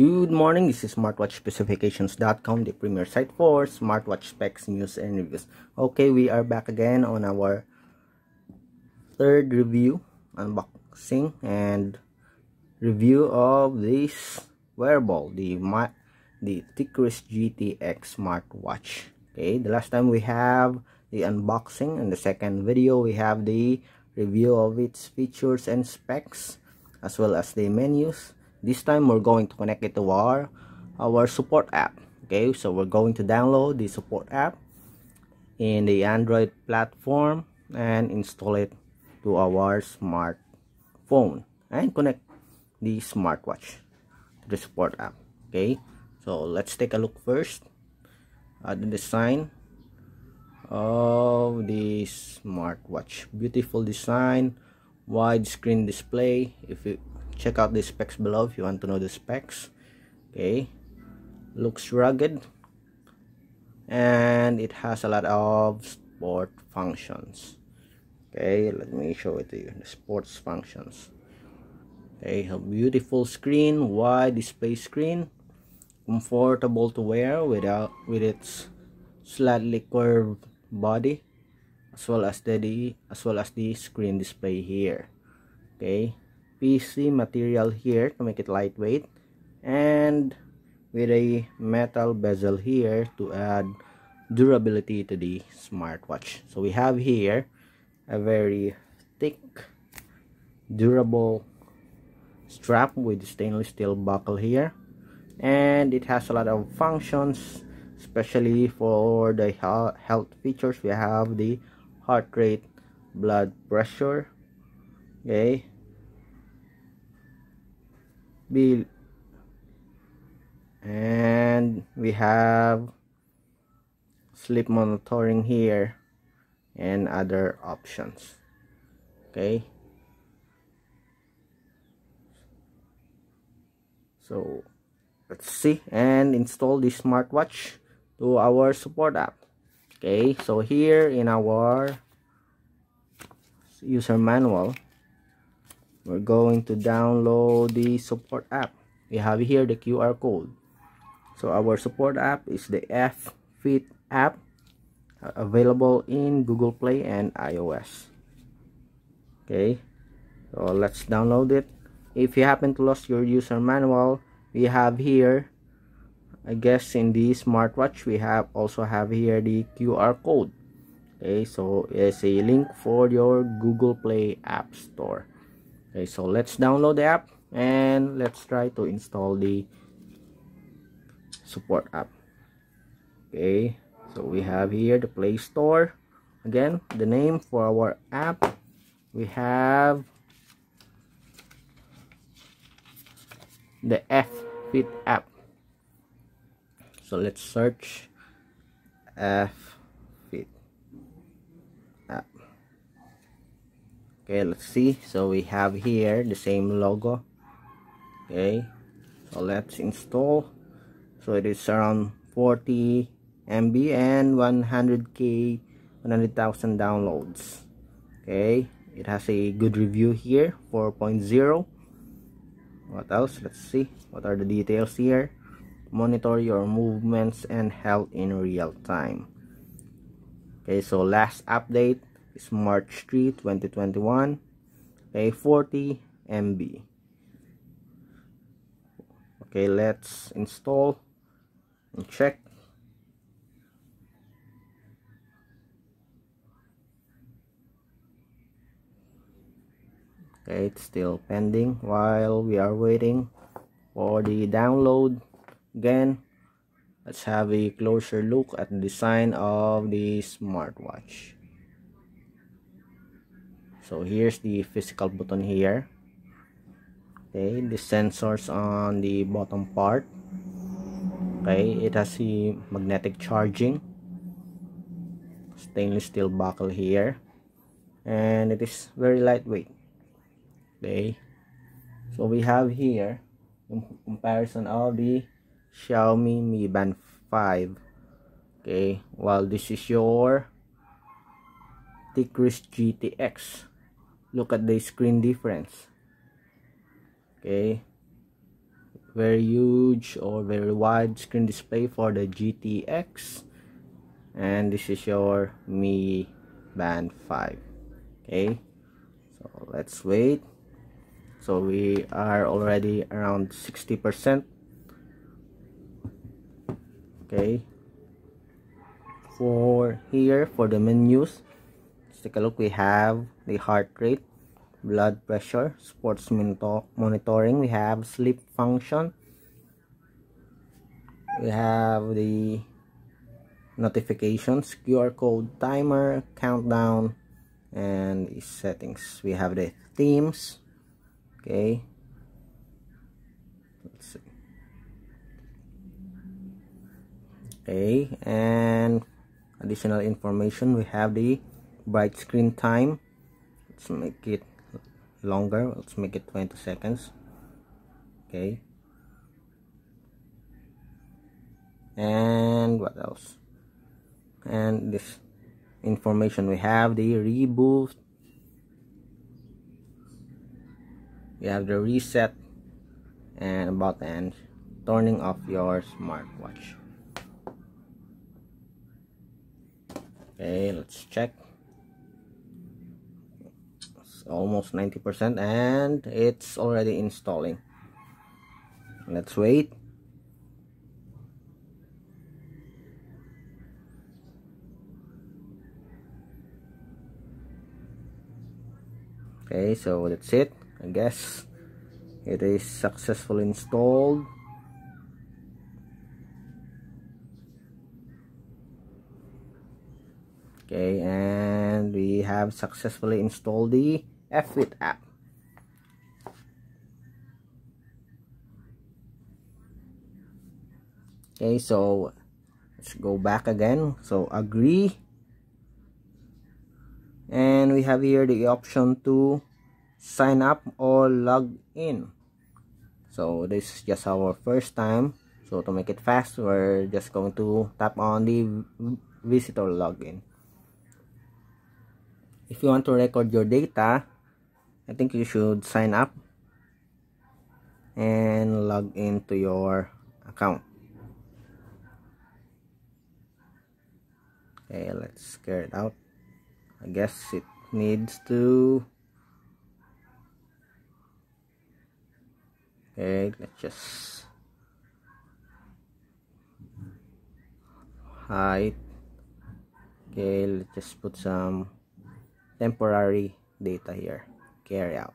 Good morning, this is smartwatchspecifications.com, the premier site for smartwatch specs, news, and reviews. Okay, we are back again on our third review, unboxing, and review of this wearable, the TICWRIS GTX smartwatch. Okay, the last time we have the unboxing, and the second video we have the review of its features and specs, as well as the menus. This time we're going to connect it to our support app. Okay, so we're going to download the support app in the Android platform and install it to our smartphone and connect the smartwatch to the support app. Okay, so let's take a look first at the design of the smartwatch. Beautiful design, widescreen display. If you check out the specs below if you want to know the specs. Okay, looks rugged and it has a lot of sport functions. Okay, let me show it to you, the sports functions. Okay, a beautiful screen, wide display screen, comfortable to wear with its slightly curved body, as well as the screen display here. Okay, PC material here to make it lightweight, and with a metal bezel here to add durability to the smartwatch. So we have here a very thick, durable strap with stainless steel buckle here, and it has a lot of functions, especially for the health features. We have the heart rate, blood pressure. Okay, and we have sleep monitoring here and other options. Okay, so let's see and install the smartwatch to our support app. Okay, so here in our user manual, we're going to download the support app. We have here the QR code. So our support app is the F Fit app, available in Google Play and iOS. Okay, so let's download it. If you happen to lose your user manual, we have here, I guess in the smartwatch, we also have here the QR code. Okay, so it's a link for your Google Play App Store. Okay, so let's download the app and let's try to install the support app. Okay, so we have here the Play Store. Again, the name for our app, we have the F Fit app. So let's search F Fit app. Okay, let's see. So we have here the same logo. Okay, so let's install. So it is around 40 MB and 100,000 downloads. Okay, it has a good review here, 4.0. What else? Let's see what are the details here. Monitor your movements and health in real time. Okay, so last update is March 3, 2021. Okay, 40 MB. Okay, let's install and check. Okay, it's still pending while we are waiting for the download. Again, let's have a closer look at the design of the smartwatch. So here's the physical button here. Okay, the sensors on the bottom part. Okay, it has the magnetic charging, stainless steel buckle here, and it is very lightweight. Okay, so we have here in comparison of the Xiaomi Mi Band 5. Okay, while this is your TICWRIS GTX. Look at the screen difference. Okay, very huge or very wide screen display for the GTX, and this is your Mi Band 5. Okay, so let's wait. So we are already around 60%. Okay, for here, for the menus, let's take a look. We have the heart rate, blood pressure, sports monitoring, we have sleep function, we have the notifications, QR code, timer, countdown, and the settings. We have the themes. Okay, let's see. Okay, and additional information, we have the bright screen time. Let's make it longer, let's make it 20 seconds. Okay, and what else? And this information, we have the reboot, we have the reset, and about and turning off your smartwatch. Okay, let's check. It's almost 90% and it's already installing. Let's wait. Okay, so that's it. I guess it is successfully installed. Okay, and we have successfully installed the F Fit app. Okay, so let's go back again. So agree. And we have here the option to sign up or log in. So this is just our first time, so to make it fast, we're just going to tap on the visitor login. If you want to record your data, I think you should sign up and log into your account. Okay, let's clear it out. I guess it needs to. Okay, let's just hide. Okay, let's just put some temporary data here. Carry out.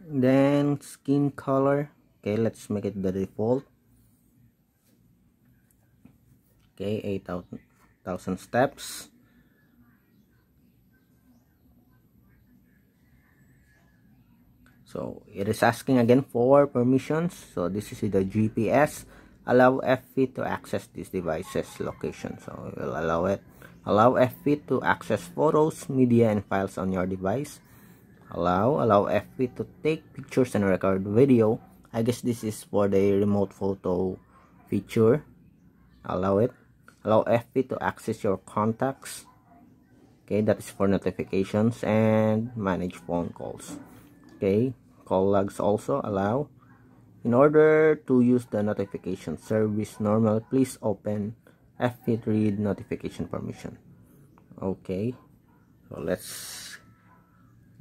Then skin color. Okay, let's make it the default. Okay, 8,000 steps. So it is asking again for permissions. So this is the GPS. Allow F Fit to access this device's location. So we'll allow it. Allow F Fit to access photos, media, and files on your device. Allow F Fit to take pictures and record video. I guess this is for the remote photo feature. Allow it. Allow F Fit to access your contacts. Okay, that is for notifications and manage phone calls. Okay, call logs also allow. In order to use the notification service normal, please open F Fit read notification permission. Okay, so let's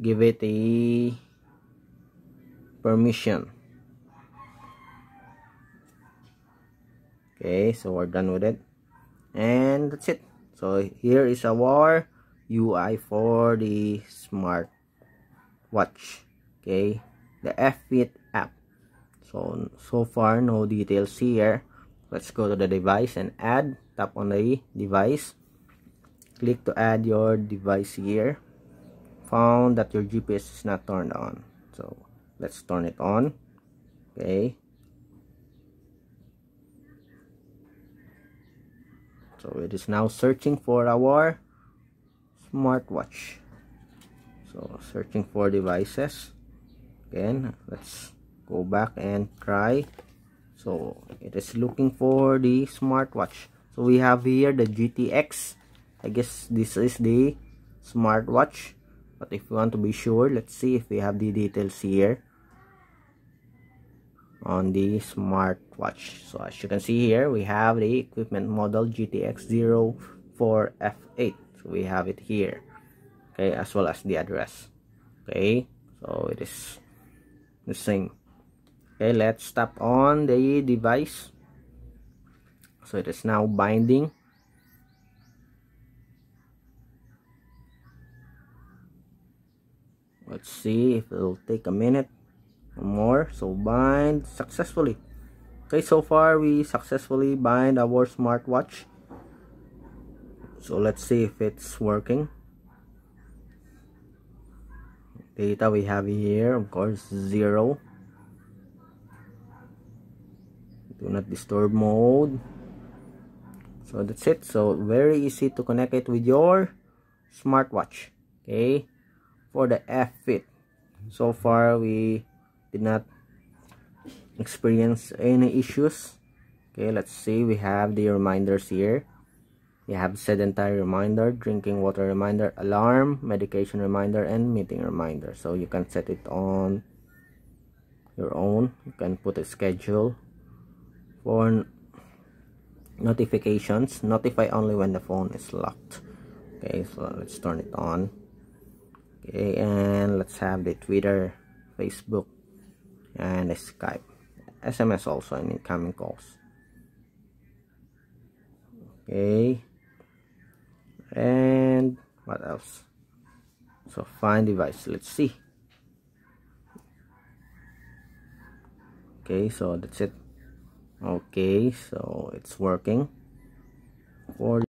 give it a permission. Okay, so we're done with it, and that's it. So here is our UI for the smart watch. Okay, the F Fit app. So far no details here. Let's go to the device and add. Tap on the device, click to add your device here. Found that your GPS is not turned on, so let's turn it on. Okay, so it is now searching for our smartwatch. So searching for devices. Again, let's go back and try. So it is looking for the smartwatch. So we have here the GTX. I guess this is the smartwatch, but if you want to be sure, let's see if we have the details here. on the smartwatch. So as you can see here, we have the equipment model GTX 04F8. So we have it here, okay, as well as the address. Okay, so it is the same. Okay, let's tap on the device. So it is now binding. Let's see if it will take a minute or more. So bind successfully. Okay, so far we successfully bind our smartwatch. So let's see if it's working. Data we have here, of course, 0. Do not disturb mode. So that's it. So very easy to connect it with your smartwatch. Okay. For the F Fit, so far we did not experience any issues. Okay, let's see, we have the reminders here. We have sedentary reminder, drinking water reminder, alarm, medication reminder, and meeting reminder. So you can set it on your own. You can put a schedule for notifications. Notify only when the phone is locked. Okay, so let's turn it on. Okay, and let's have the Twitter, Facebook, and Skype, SMS also, and incoming calls. Okay, and what else? So find device, let's see. Okay, so that's it. Okay, so it's working for